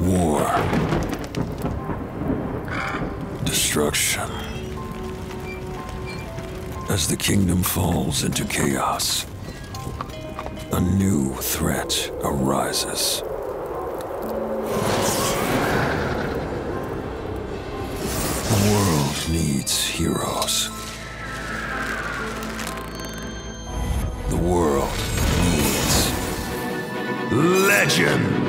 War. Destruction. As the kingdom falls into chaos, a new threat arises. The world needs heroes. The world needs legends!